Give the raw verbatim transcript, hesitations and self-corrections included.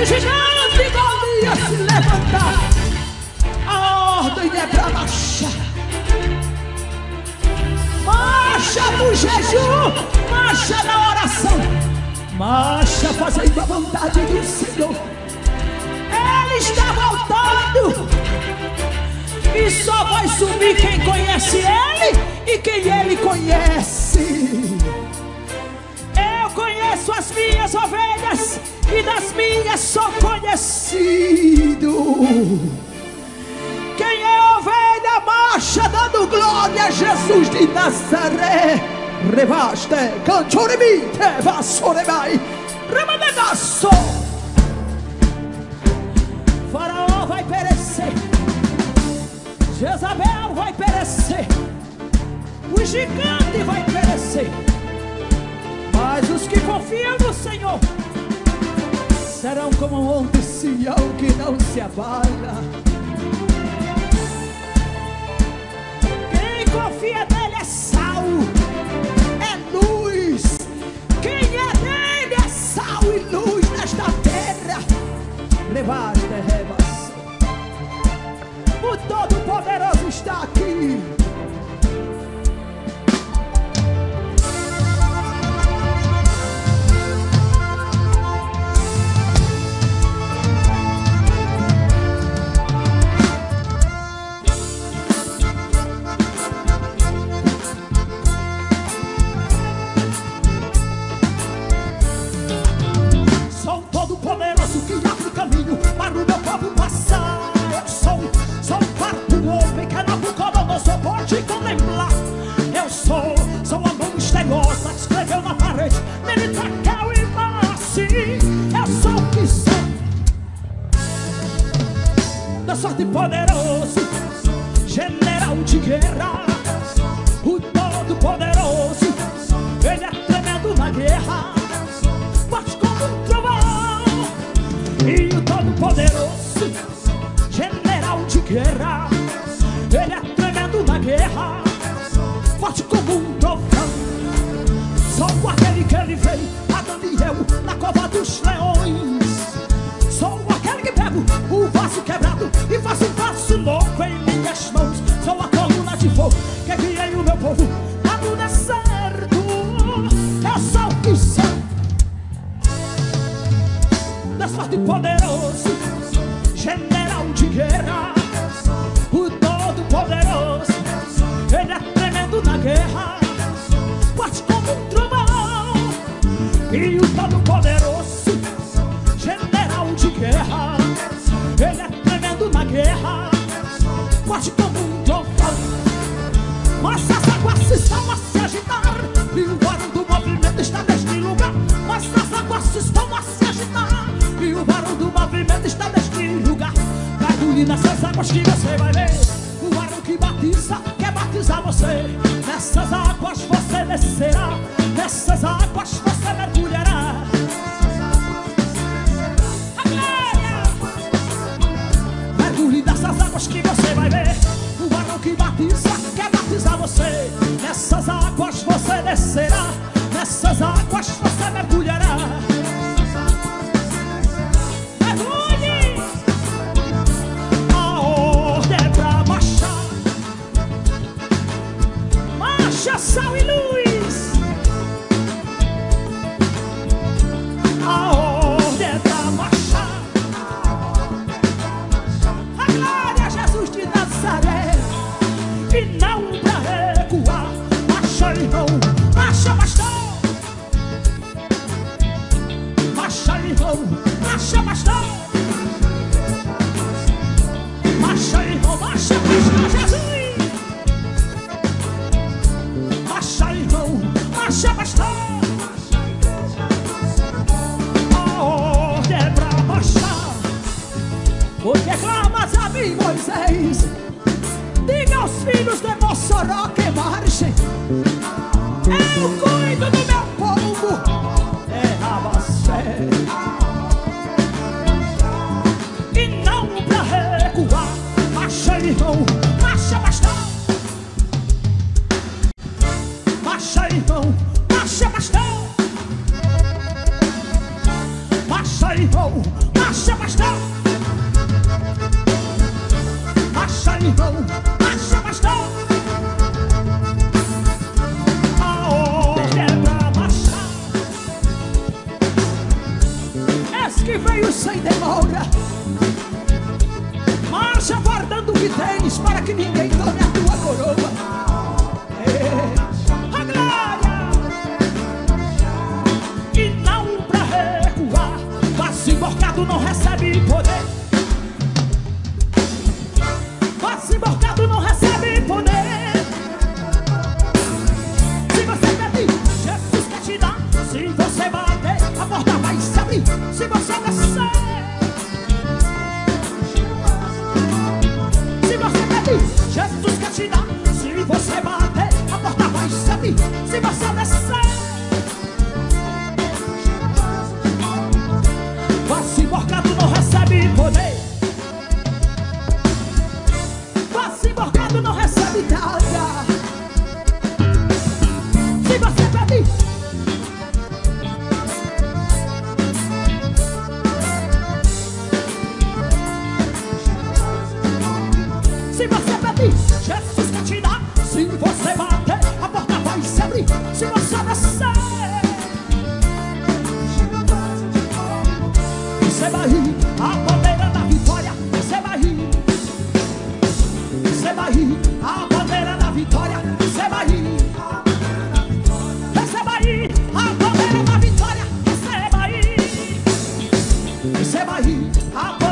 esse gigante devia se levantar. A ordem é pra marchar. Marcha no jejum, marcha na oração, marcha fazendo a vontade do Senhor. Ele está voltando e só vai subir quem conhece Ele e quem Ele conhece. Eu conheço as minhas ovelhas e das minhas sou conhecido. Quem é ovelha marcha dando glória a Jesus de Nazaré. Revaste, cantorimite, vassorebai, remandevasso. Faraó vai perecer, Jezabel vai perecer, o gigante vai perecer, mas os que confiam no Senhor serão como um monte de Sião que não se abala. Quem confia nele é sal, é luz. Quem é dele é sal e luz nesta terra. Levante, rebaça. O Todo Poderoso está aqui. Poderoso, general de guerra, o Todo Poderoso, ele é tremendo na guerra, bate como um trovão. E o Todo Poderoso, general de guerra, ele é tremendo na guerra, bate como um trovão. Só com aquele que ele veio, a Daniel na cova dos leões. Sou aquele que pego o vaso quebrado e faço um vaso novo em minhas mãos. Sou a coluna de fogo que guiei o meu povo lá no deserto. Eu sou o que sou, da sorte poderoso, general de guerra, o Todo Poderoso, ele é tremendo na guerra, forte como um trovão. E o Todo Poderoso, guerra, ele é tremendo na guerra, forte como um trovão. Mas as águas se estão a se agitar e o barulho do movimento está neste lugar. Mas as águas se estão a se agitar e o barulho do movimento está neste lugar. Mergulhe nessas águas que você vai ver o barulho que batiza, quer batizar você. Nessas águas você descerá, nessas águas você mergulhará. Nessas águas que você vai ver o barão que batiza, quer batizar você. Nessas águas você descerá, nessas águas você mergulhará. Mergulhe! A ordem é pra marchar. Marcha, sal e luz. A ordem é pra marchar. E não pra recuar, marcha irmão, marcha bastão, marcha irmão, marcha bastão, marcha irmão, marcha bastão, Jesus, marcha irmão, marcha bastão. A ordem é pra marchar. Porque clamas a mim, Moisés, diga aos filhos de Mossoró que marchem. Eu cuido do meu povo. É a E não pra recuar, marcha irmão, marcha bastão, marcha irmão, marcha bastão, marcha irmão. Marcha, pastor! Marcha, irmão! Marcha, pastor! A ordem é pra marchar. És que veio sem demora. Marcha guardando o que tens, para que ninguém tome a tua coroa. Vaso emborcado não recebe poder. Vaso emborcado não recebe poder. Se você pedir, Jesus quer te dar. Se você bater, a porta vai se abrir. Se você descer, se você pedir, Jesus quer te dar. Se você bater, a porta vai se abrir. Se você descer, se você pedir, Jesus quer te dar. Se você bater, a porta vai se abrir. Se você descer, você vai rir. A bandeira da vitória, você vai rir. Você vai rir. A bandeira da vitória, você vai rir. Você vai rir. A bandeira da vitória, você vai rir. Você vai rir.